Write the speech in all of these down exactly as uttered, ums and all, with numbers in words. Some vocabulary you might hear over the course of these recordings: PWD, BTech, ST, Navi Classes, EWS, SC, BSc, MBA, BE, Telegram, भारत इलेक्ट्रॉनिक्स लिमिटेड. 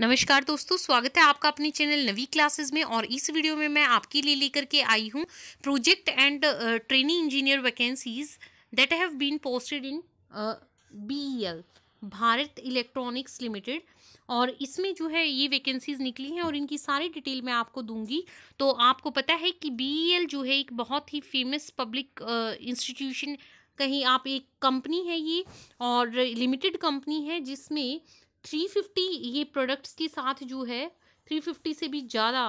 नमस्कार दोस्तों, स्वागत है आपका अपने चैनल नवी क्लासेस में। और इस वीडियो में मैं आपके लिए लेकर के आई हूँ project and training engineer vacancies that have been posted in B E L भारत इलेक्ट्रॉनिक्स लिमिटेड। और इसमें जो है ये वैकेंसीज़ निकली हैं और इनकी सारी डिटेल मैं आपको दूंगी। तो आपको पता है कि बी ई एल जो है एक बहुत ही फेमस पब्लिक इंस्टीट्यूशन, कहीं आप एक कंपनी है ये और लिमिटेड कंपनी है, जिसमें तीन सौ पचास ये प्रोडक्ट्स के साथ जो है तीन सौ पचास से भी ज़्यादा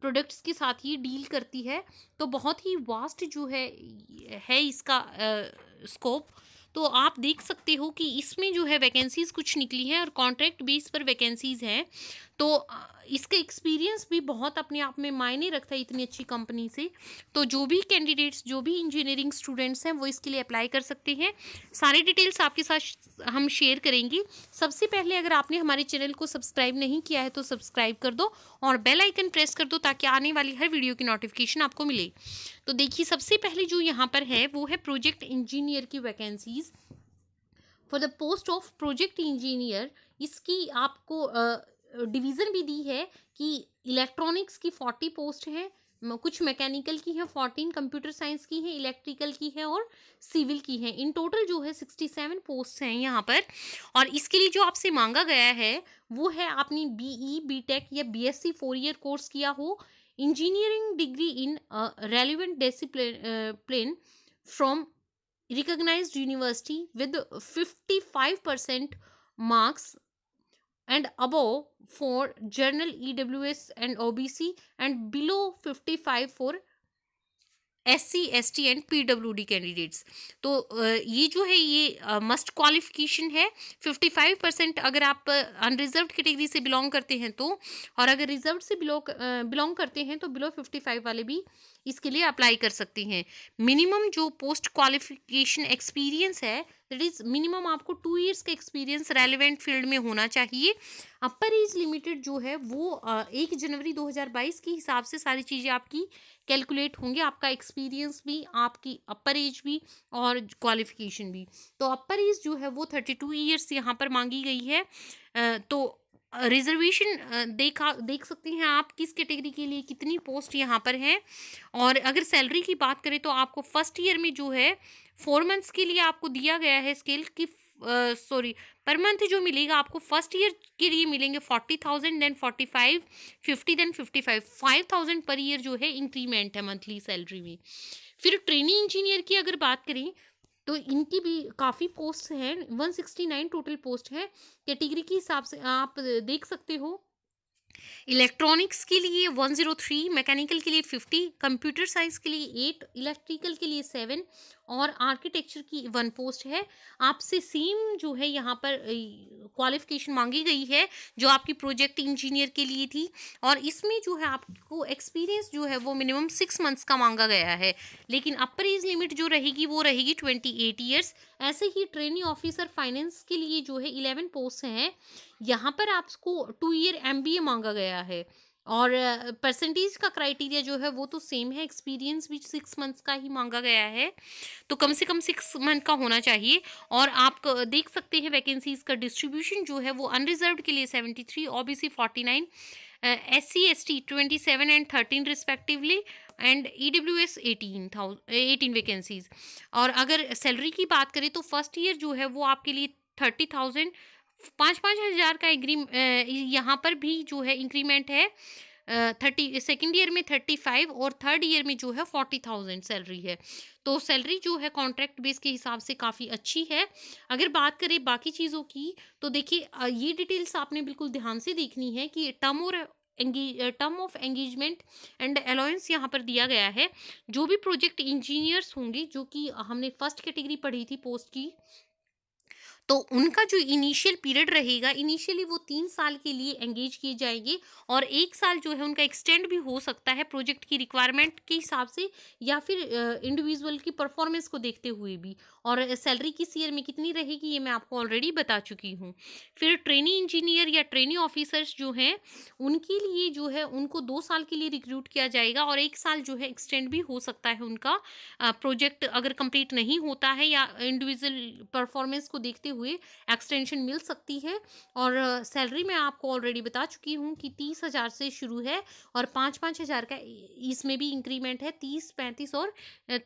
प्रोडक्ट्स के साथ ये डील करती है। तो बहुत ही वास्ट जो है है इसका आ, स्कोप। तो आप देख सकते हो कि इसमें जो है वैकेंसीज़ कुछ निकली हैं और कॉन्ट्रैक्ट बेस पर वैकेंसीज़ हैं। तो इसका एक्सपीरियंस भी बहुत अपने आप में मायने रखता है इतनी अच्छी कंपनी से। तो जो भी कैंडिडेट्स, जो भी इंजीनियरिंग स्टूडेंट्स हैं, वो इसके लिए अप्लाई कर सकते हैं। सारे डिटेल्स आपके साथ हम शेयर करेंगे। सबसे पहले अगर आपने हमारे चैनल को सब्सक्राइब नहीं किया है तो सब्सक्राइब कर दो और बेल आइकन प्रेस कर दो ताकि आने वाली हर वीडियो की नोटिफिकेशन आपको मिले। तो देखिए, सबसे पहले जो यहाँ पर है वो है प्रोजेक्ट इंजीनियर की vacancies for the post of project engineer. इसकी आपको आ, डिवीज़न भी दी है कि इलेक्ट्रॉनिक्स की चालीस पोस्ट हैं, कुछ मैकेनिकल की हैं चौदह, कंप्यूटर साइंस की हैं, इलेक्ट्रिकल की हैं और सिविल की हैं। इन टोटल जो है सड़सठ पोस्ट हैं यहाँ पर। और इसके लिए जो आपसे मांगा गया है वो है आपने बी ई, बी टेक या B S C four year course किया हो, engineering degree in relevant discipline from recognised university with fifty five percent marks and above for general E W S and O B C and below fifty-five for S C, S T and P W D candidates। तो ये जो है ये must qualification है। पचपन percent अगर आप unreserved category से belong करते हैं तो, और अगर reserved से belong belong करते हैं तो below पचपन वाले भी इसके लिए अप्लाई कर सकते हैं। मिनिमम जो पोस्ट क्वालिफिकेशन एक्सपीरियंस है दैट इज़ मिनिमम आपको टू इयर्स का एक्सपीरियंस रेलिवेंट फील्ड में होना चाहिए। अपर एज लिमिटेड जो है वो एक जनवरी दो हज़ार बाईस के हिसाब से सारी चीज़ें आपकी कैलकुलेट होंगी, आपका एक्सपीरियंस भी, आपकी अपर एज भी और क्वालिफिकेशन भी। तो अपर एज जो है वो थर्टी टू ईयर्स यहाँ पर मांगी गई है। तो रिजर्वेशन देखा देख सकते हैं आप किस कैटेगरी के लिए कितनी पोस्ट यहाँ पर हैं। और अगर सैलरी की बात करें तो आपको फर्स्ट ईयर में जो है फोर मंथ्स के लिए आपको दिया गया है स्केल की, सॉरी पर मंथ जो मिलेगा आपको फर्स्ट ईयर के लिए मिलेंगे forty thousand, then forty five, fifty, then fifty five, five thousand per year जो है इंक्रीमेंट है मंथली सैलरी में। फिर ट्रेनिंग इंजीनियर की अगर बात करें तो इनकी भी काफ़ी पोस्ट हैं, एक सौ उनहत्तर टोटल पोस्ट हैं। कैटेगरी के हिसाब से आप देख सकते हो, इलेक्ट्रॉनिक्स के लिए एक सौ तीन, मैकेनिकल के लिए पचास, कंप्यूटर साइंस के लिए आठ, इलेक्ट्रिकल के लिए सात और आर्किटेक्चर की वन पोस्ट है। आपसे सेम जो है यहाँ पर क्वालिफिकेशन मांगी गई है जो आपकी प्रोजेक्ट इंजीनियर के लिए थी। और इसमें जो है आपको एक्सपीरियंस जो है वो मिनिमम सिक्स मंथ्स का मांगा गया है, लेकिन अपर एज लिमिट जो रहेगी वो रहेगी अट्ठाईस ईयर्स। ऐसे ही ट्रेनी ऑफिसर फाइनेंस के लिए जो है इलेवन पोस्ट हैं, यहाँ पर आपको two year M B A मांगा गया है। और परसेंटेज का क्राइटेरिया जो है वो तो सेम है, एक्सपीरियंस भी सिक्स मंथ्स का ही मांगा गया है, तो कम से कम सिक्स मंथ का होना चाहिए। और आप देख सकते हैं वैकेंसीज़ का डिस्ट्रीब्यूशन जो है वो अनरिजर्व्ड के लिए seventy three, OBC forty nine, SC ST twenty seven and thirteen respectively and E W S eighteen vacancies. और अगर सैलरी की बात करें तो फर्स्ट ईयर जो है वो आपके लिए थर्टी थाउजेंड, पाँच पाँच हज़ार का एग्री यहाँ पर भी जो है इंक्रीमेंट है। थर्टी सेकेंड ईयर में थर्टी फाइव और थर्ड ईयर में जो है फोर्टी थाउजेंड सैलरी है। तो सैलरी जो है कॉन्ट्रैक्ट बेस के हिसाब से काफ़ी अच्छी है। अगर बात करें बाकी चीज़ों की तो देखिए, ये डिटेल्स आपने बिल्कुल ध्यान से देखनी है कि टर्म और engage term of engagement and allowance यहाँ पर दिया गया है। जो भी प्रोजेक्ट इंजीनियर्स होंगे जो कि हमने फर्स्ट कैटेगरी पढ़ी थी पोस्ट की, तो उनका जो इनिशियल पीरियड रहेगा, इनिशियली वो तीन साल के लिए एंगेज किए जाएंगे और एक साल जो है उनका एक्सटेंड भी हो सकता है प्रोजेक्ट की रिक्वायरमेंट के हिसाब से या फिर इंडिविजुअल की परफॉर्मेंस को देखते हुए भी। और सैलरी किस ईयर में कितनी रहेगी ये मैं आपको ऑलरेडी बता चुकी हूँ। फिर ट्रेनी इंजीनियर या ट्रेनी ऑफिसर्स जो हैं उनके लिए जो है उनको दो साल के लिए रिक्रूट किया जाएगा और एक साल जो है एक्सटेंड भी हो सकता है उनका प्रोजेक्ट अगर कंप्लीट नहीं होता है या इंडिविजुअल परफॉर्मेंस को देखते हुए एक्सटेंशन मिल सकती है। और सैलरी मैं आपको ऑलरेडी बता चुकी हूँ कि तीस हज़ार से शुरू है और पाँच पाँच हज़ार का इसमें भी इंक्रीमेंट है, तीस पैंतीस और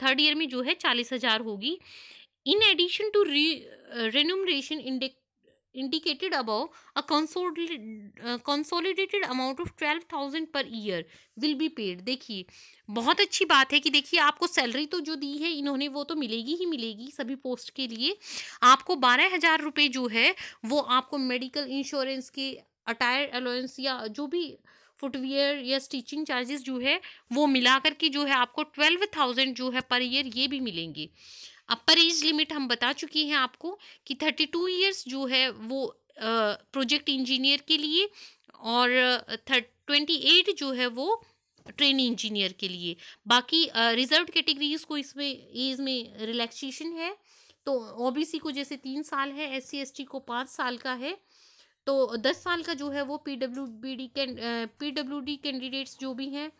थर्ड ईयर में जो है चालीस हज़ार होगी। In addition to remuneration index indicated above, a consolidated amount of twelve thousand per year will be paid। देखिए बहुत अच्छी बात है कि देखिए आपको सैलरी तो जो दी है इन्होंने वो तो मिलेगी ही मिलेगी सभी पोस्ट के लिए। आपको बारह हज़ार रुपये जो है वो आपको मेडिकल इंश्योरेंस के अटायर अलाउंस या जो भी फुटवियर या स्टिचिंग चार्जेस जो है वो मिला करके जो है आपको ट्वेल्व थाउजेंड जो है पर ईयर ये भी मिलेंगे। अपर एज लिमिट हम बता चुके हैं आपको कि थर्टी टू ईयर्स जो है वो प्रोजेक्ट uh, इंजीनियर के लिए और ट्वेंटी एट जो है वो ट्रेनी इंजीनियर के लिए। बाकी रिजर्व uh, कैटेगरीज को इसमें एज में रिलैक्सेशन है, तो ओबीसी को जैसे तीन साल है, एस सी एस टी को पाँच साल का है, तो दस साल का जो है वो P W B D P W D candidates जो भी हैं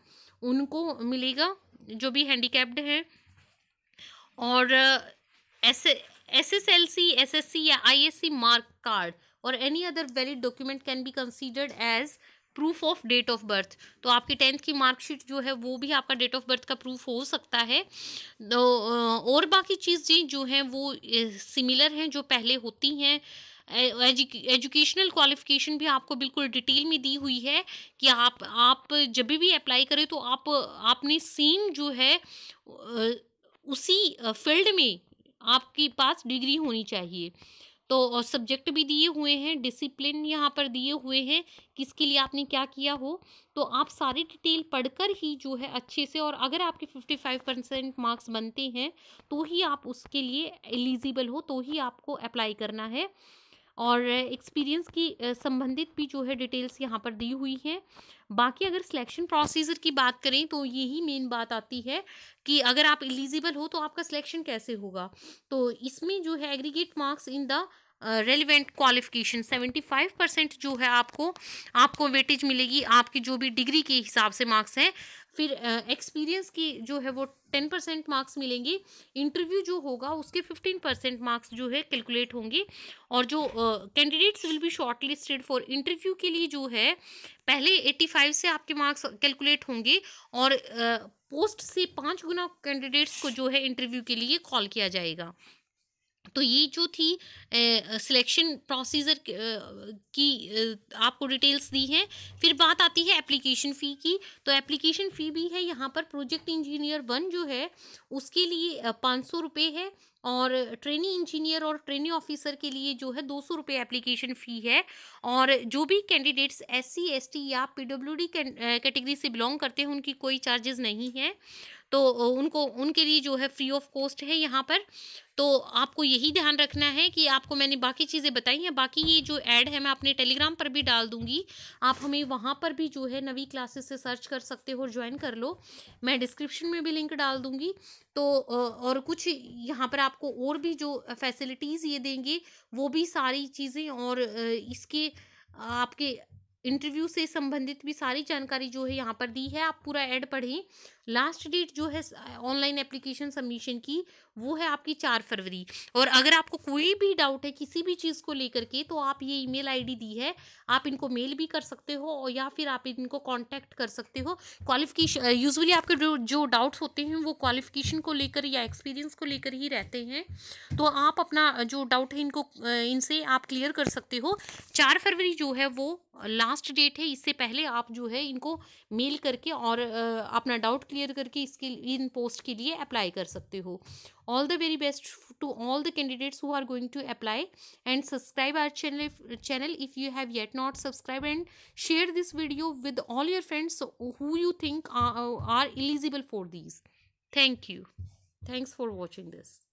उनको मिलेगा जो भी हैंडीकैप्ड हैं। और S S L C S S C या I S C mark card और any other valid document can be considered as proof of date of birth. तो आपकी टेंथ की मार्कशीट जो है वो भी आपका डेट ऑफ बर्थ का प्रूफ हो सकता है। तो और बाकी चीज़ें जो हैं वो सिमिलर हैं जो पहले होती हैं। एजुकेशनल क्वालिफिकेशन भी आपको बिल्कुल डिटेल में दी हुई है कि आप आप जब भी अप्लाई करें तो आप आपने सेम जो है उसी फील्ड में आपके पास डिग्री होनी चाहिए। तो सब्जेक्ट भी दिए हुए हैं, डिसिप्लिन यहाँ पर दिए हुए हैं किसके लिए आपने क्या किया हो, तो आप सारी डिटेल पढ़कर ही जो है अच्छे से, और अगर आपके पचपन परसेंट मार्क्स बनते हैं तो ही आप उसके लिए एलिजिबल हो, तो ही आपको अप्लाई करना है। और एक्सपीरियंस की संबंधित भी जो है डिटेल्स यहाँ पर दी हुई हैं। बाकी अगर सिलेक्शन प्रोसीजर की बात करें तो यही मेन बात आती है कि अगर आप एलिजिबल हो तो आपका सिलेक्शन कैसे होगा। तो इसमें जो है aggregate marks in the relevant qualification पचहत्तर परसेंट जो है आपको आपको वेटेज मिलेगी आपकी जो भी डिग्री के हिसाब से मार्क्स हैं। फिर एक्सपीरियंस uh, की जो है वो टेन परसेंट मार्क्स मिलेंगे। इंटरव्यू जो होगा उसके फिफ्टीन परसेंट मार्क्स जो है कैलकुलेट होंगे। और जो candidates will be shortlisted for interview के लिए जो है पहले एट्टी फाइव से आपके मार्क्स कैलकुलेट होंगे और पोस्ट uh, से पाँच गुना कैंडिडेट्स को जो है इंटरव्यू के लिए कॉल किया जाएगा। तो ये जो थी सिलेक्शन प्रोसीजर की आपको डिटेल्स दी हैं। फिर बात आती है एप्लीकेशन फ़ी की, तो एप्लीकेशन फ़ी भी है यहाँ पर। प्रोजेक्ट इंजीनियर वन जो है उसके लिए पाँच सौ रुपये है और ट्रेनी इंजीनियर और ट्रेनी ऑफिसर के लिए जो है दो सौ रुपये एप्लीकेशन फ़ी है। और जो भी candidates S C S T या पी डब्ल्यू डी कैटेगरी से बिलोंग करते हैं उनकी कोई चार्जेस नहीं है, तो उनको उनके लिए जो है फ्री ऑफ कॉस्ट है यहाँ पर। तो आपको यही ध्यान रखना है कि आपको मैंने बाकी चीज़ें बताई हैं। बाकी ये जो ऐड है मैं अपने टेलीग्राम पर भी डाल दूंगी, आप हमें वहाँ पर भी जो है नवी क्लासेस से सर्च कर सकते हो और ज्वाइन कर लो। मैं डिस्क्रिप्शन में भी लिंक डाल दूंगी। तो और कुछ यहाँ पर आपको और भी जो फैसिलिटीज़ ये देंगे वो भी सारी चीज़ें, और इसके आपके इंटरव्यू से संबंधित भी सारी जानकारी जो है यहाँ पर दी है। आप पूरा ऐड पढ़ें। लास्ट डेट जो है ऑनलाइन एप्लीकेशन सबमिशन की वो है आपकी चार फरवरी। और अगर आपको कोई भी डाउट है किसी भी चीज़ को लेकर के तो आप ये ईमेल आईडी दी है, आप इनको मेल भी कर सकते हो और या फिर आप इनको कांटेक्ट कर सकते हो। क्वालिफिकेशन यूजुअली आपके जो जो डाउट्स होते हैं वो क्वालिफिकेशन को लेकर या एक्सपीरियंस को लेकर ही रहते हैं, तो आप अपना जो डाउट है इनको इनसे आप क्लियर कर सकते हो। चार फरवरी जो है वो लास्ट डेट है, इससे पहले आप जो है इनको मेल करके और अपना डाउट क्लियर करके इसके इन पोस्ट के लिए अप्लाई कर सकते हो। All the very best to all the candidates who are going to apply and subscribe our channel channel if you have yet not subscribe and share this video with all your friends who you think are eligible for this. Thank you, thanks for watching this.